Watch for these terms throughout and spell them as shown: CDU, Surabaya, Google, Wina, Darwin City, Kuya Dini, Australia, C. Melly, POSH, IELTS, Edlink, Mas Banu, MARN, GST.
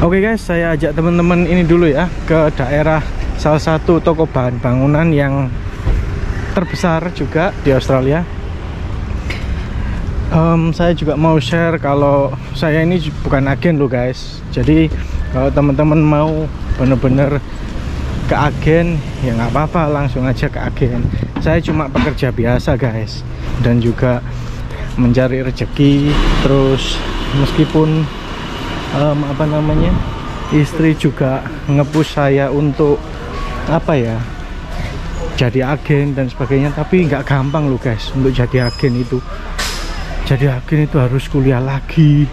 Oke guys, saya ajak teman-teman ini dulu ya ke daerah salah satu toko bahan bangunan yang terbesar juga di Australia. Saya juga mau share kalau saya ini bukan agen loh guys. Jadi kalau teman-teman mau bener-bener ke agen ya nggak apa-apa, langsung aja ke agen. Saya cuma pekerja biasa guys, dan juga mencari rezeki. Terus meskipun istri juga nge-push saya untuk apa ya, jadi agen dan sebagainya, tapi nggak gampang loh guys untuk jadi agen itu. Jadi agen itu harus kuliah lagi,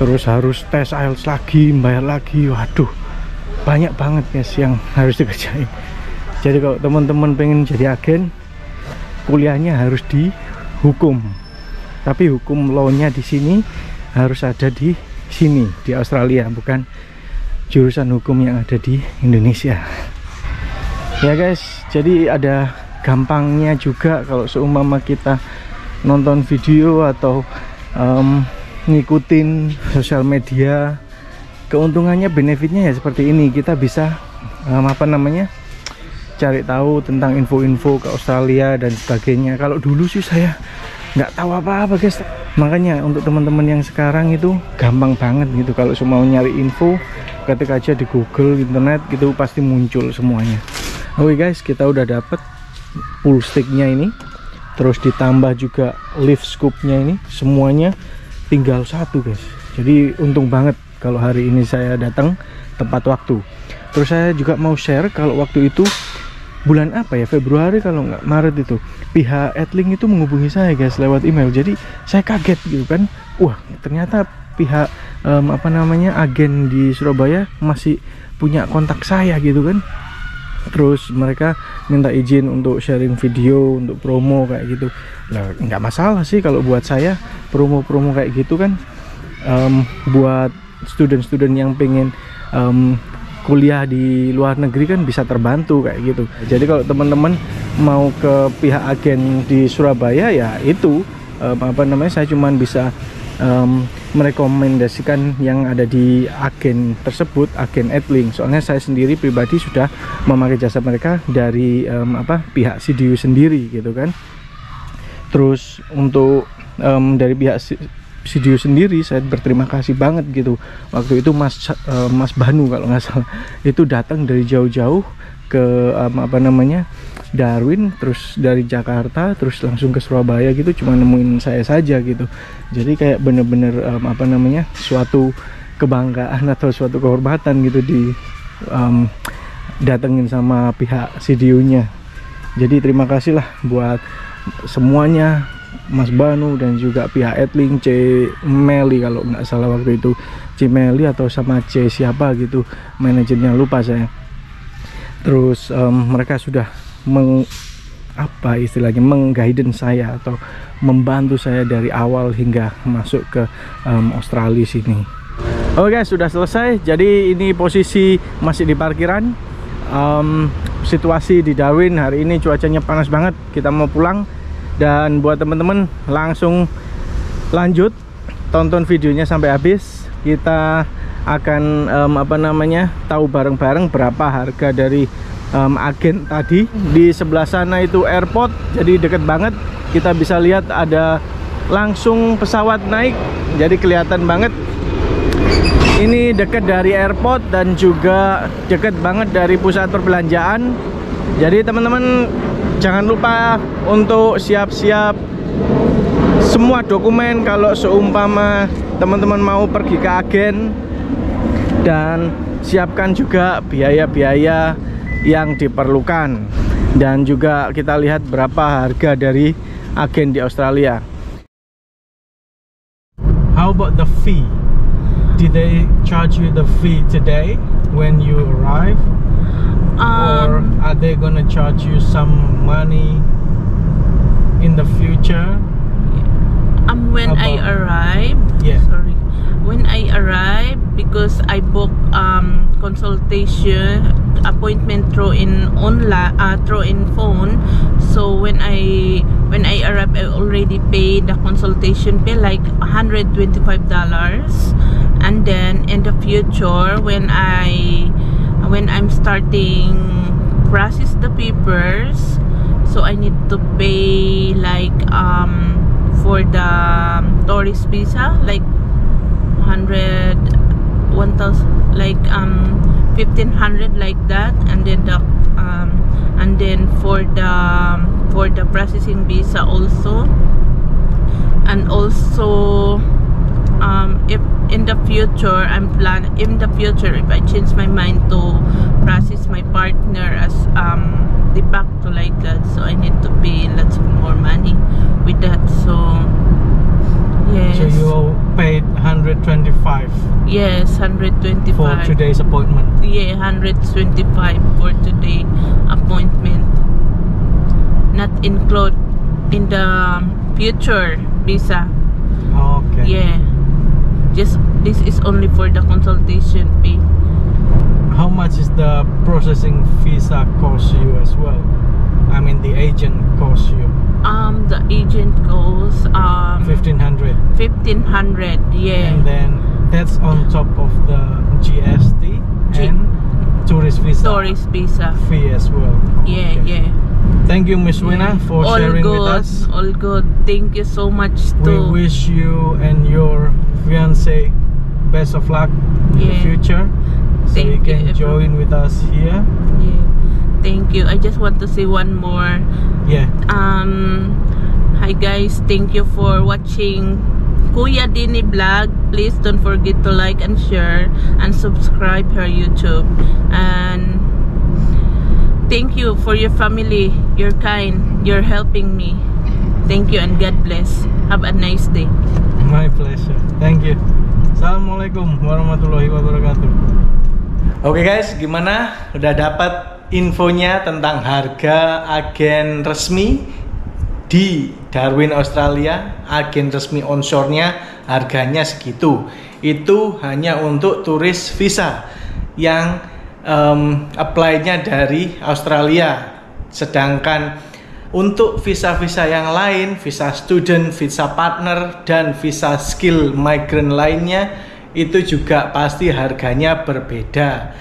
terus harus tes IELTS lagi, bayar lagi. Waduh, banyak banget guys yang harus dikerjain. Jadi kalau teman-teman pengen jadi agen, kuliahnya harus di hukum, tapi hukum law-nya di sini harus ada di sini di Australia, bukan jurusan hukum yang ada di Indonesia ya guys. Jadi ada gampangnya juga kalau seumpama kita nonton video atau ngikutin sosial media, keuntungannya, benefitnya ya seperti ini. Kita bisa cari tahu tentang info-info ke Australia dan sebagainya. Kalau dulu sih saya nggak tahu apa-apa guys. Makanya untuk teman-teman yang sekarang itu gampang banget gitu, kalau semua nyari info, ketik aja di Google, internet gitu, pasti muncul semuanya. Oke guys, kita udah dapet pool sticknya ini, terus ditambah juga leaf scoopnya ini, semuanya tinggal satu guys. Jadi untung banget kalau hari ini saya datang tepat waktu. Terus saya juga mau share kalau waktu itu bulan apa ya, Februari kalau nggak Maret itu, pihak Edlink itu menghubungi saya guys lewat email. Jadi saya kaget gitu kan, wah ternyata pihak agen di Surabaya masih punya kontak saya gitu kan. Terus mereka minta izin untuk sharing video, untuk promo kayak gitu. Nah, nggak masalah sih kalau buat saya promo-promo kayak gitu kan, buat student-student yang pengen kuliah di luar negeri kan bisa terbantu kayak gitu. Jadi kalau teman-teman mau ke pihak agen di Surabaya ya itu saya cuman bisa merekomendasikan yang ada di agen tersebut, agen Edlink. Soalnya saya sendiri pribadi sudah memakai jasa mereka dari pihak CDU sendiri gitu kan. Terus untuk dari pihak CDU sendiri saya berterima kasih banget gitu. Waktu itu Mas Banu kalau nggak salah itu datang dari jauh-jauh ke Darwin, terus dari Jakarta, terus langsung ke Surabaya gitu, cuma nemuin saya saja gitu. Jadi kayak bener-bener suatu kebanggaan atau suatu kehormatan gitu di datengin sama pihak CDU-nya. Jadi terima kasih lah buat semuanya, Mas Banu dan juga pihak Edlink, C. Melly kalau nggak salah waktu itu, C. Melly atau sama C siapa gitu manajernya, lupa saya. Terus mereka sudah mengguidance saya atau membantu saya dari awal hingga masuk ke Australia sini. Oke guys, sudah selesai. Jadi ini posisi masih di parkiran. Situasi di Darwin hari ini cuacanya panas banget, kita mau pulang. Dan buat teman-teman langsung lanjut tonton videonya sampai habis. Kita akan tahu bareng-bareng berapa harga dari agen tadi. Di sebelah sana itu airport, jadi deket banget. Kita bisa lihat ada langsung pesawat naik, jadi kelihatan banget. Ini deket dari airport dan juga deket banget dari pusat perbelanjaan. Jadi teman-teman jangan lupa untuk siap-siap semua dokumen kalau seumpama teman-teman mau pergi ke agen, dan siapkan juga biaya-biaya yang diperlukan. Dan juga kita lihat berapa harga dari agen di Australia. How about the fee? Did they charge you the fee today when you arrive? Or are they gonna charge you some money in the future? When I arrived, because I booked consultation appointment through in phone. So when I arrived, I already paid the consultation fee, like $125, and then in the future when I'm starting process the papers, so I need to pay like for the tourist visa like 1,000, like 1,500 like that, and then the for the processing visa also. And also if in the future if I change my mind to process my partner as de facto like that, so I need to pay lots of more money with that. So yes, so you paid 125. Yes, 125 for today's appointment. Yeah, 125 for today appointment, not include in the future visa. Okay. Yeah, just this is only for the consultation fee. How much is the processing visa cost you as well? I mean, the agent cost you. The agent goes 1,500. Yeah. And then that's on top of the GST and tourist visa fee as well. Yeah, okay. Yeah. Thank you, Miss Wina, for all sharing good, with us. All good. Thank you so much too. We wish you and your fiance best of luck in the future. So thank you can you join with us here. Yeah. Thank you. I just want to say one more. Yeah. Hi guys, thank you for watching Kuya Dini Vlog. Please don't forget to like and share and subscribe her YouTube. And thank you for your family, you're kind, you're helping me. Thank you and God bless. Have a nice day. My pleasure. Thank you. Assalamualaikum warahmatullahi wabarakatuh. Oke guys, gimana? Udah dapat infonya tentang harga agen resmi di Darwin, Australia. Agen resmi onshore-nya harganya segitu. Itu hanya untuk turis visa yang apply-nya dari Australia. Sedangkan untuk visa-visa yang lain, visa student, visa partner, dan visa skill migrant lainnya, itu juga pasti harganya berbeda.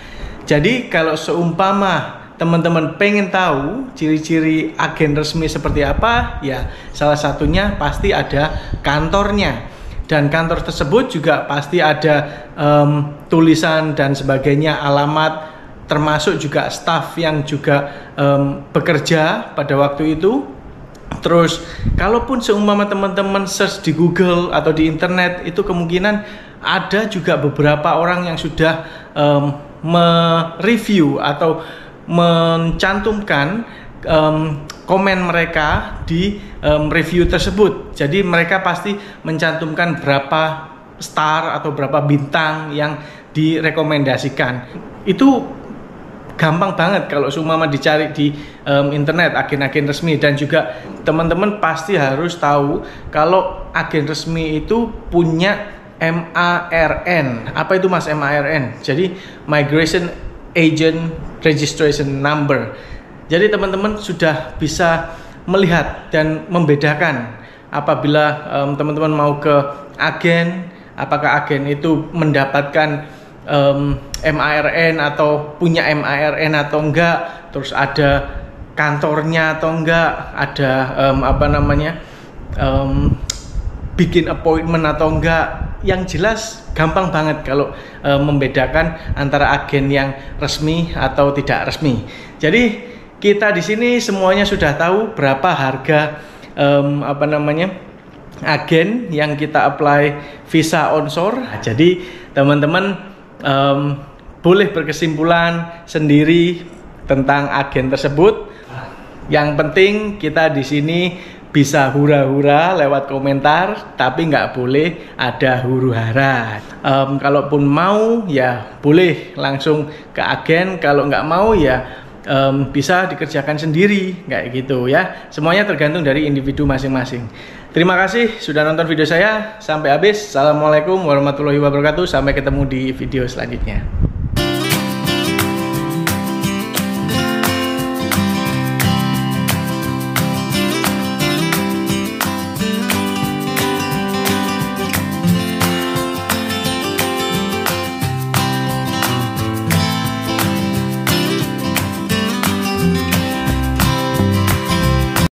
Jadi kalau seumpama teman-teman pengen tahu ciri-ciri agen resmi seperti apa, ya salah satunya pasti ada kantornya. Dan kantor tersebut juga pasti ada tulisan dan sebagainya, alamat, termasuk juga staff yang juga bekerja pada waktu itu. Terus kalaupun seumpama teman-teman search di Google atau di internet, itu kemungkinan ada juga beberapa orang yang sudah mereview atau mencantumkan komen mereka di review tersebut. Jadi mereka pasti mencantumkan berapa star atau berapa bintang yang direkomendasikan. Itu gampang banget kalau seumpama dicari di internet agen-agen resmi. Dan juga teman-teman pasti harus tahu kalau agen resmi itu punya MARN. Apa itu Mas MARN? Jadi Migration Agent Registration Number. Jadi teman-teman sudah bisa melihat dan membedakan apabila teman-teman mau ke agen, apakah agen itu mendapatkan MARN atau punya MARN atau enggak, terus ada kantornya atau enggak, ada bikin appointment atau enggak. Yang jelas gampang banget kalau membedakan antara agen yang resmi atau tidak resmi. Jadi kita di sini semuanya sudah tahu berapa harga agen yang kita apply visa onshore. Nah, jadi teman-teman boleh berkesimpulan sendiri tentang agen tersebut. Yang penting kita di sini bisa hura-hura lewat komentar, tapi nggak boleh ada huru-hara. Kalaupun mau ya boleh langsung ke agen, kalau nggak mau ya bisa dikerjakan sendiri, kayak gitu ya. Semuanya tergantung dari individu masing-masing. Terima kasih sudah nonton video saya sampai habis. Assalamualaikum warahmatullahi wabarakatuh. Sampai ketemu di video selanjutnya.